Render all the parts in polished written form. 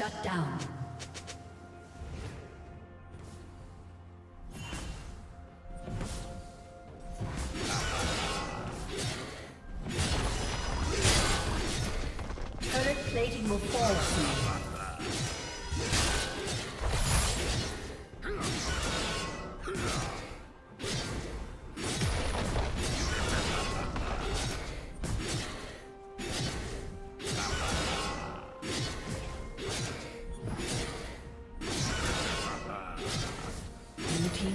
Shut down. Turret plating will fall soon.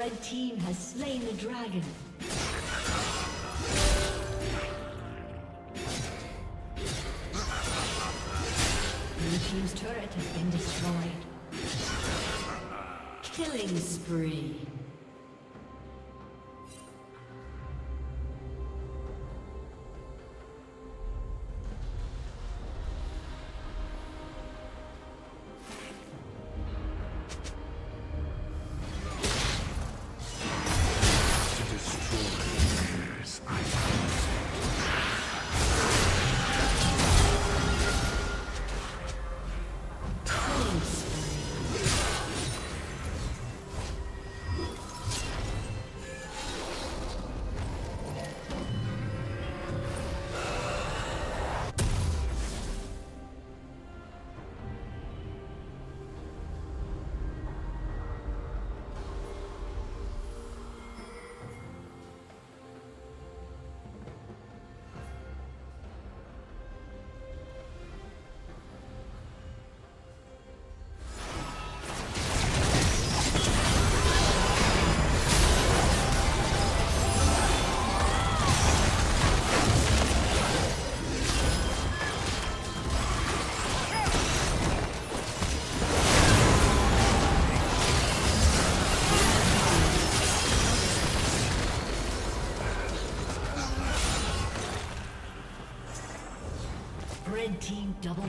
Red team has slain the dragon. Blue team's turret has been destroyed. Killing spree. Red team double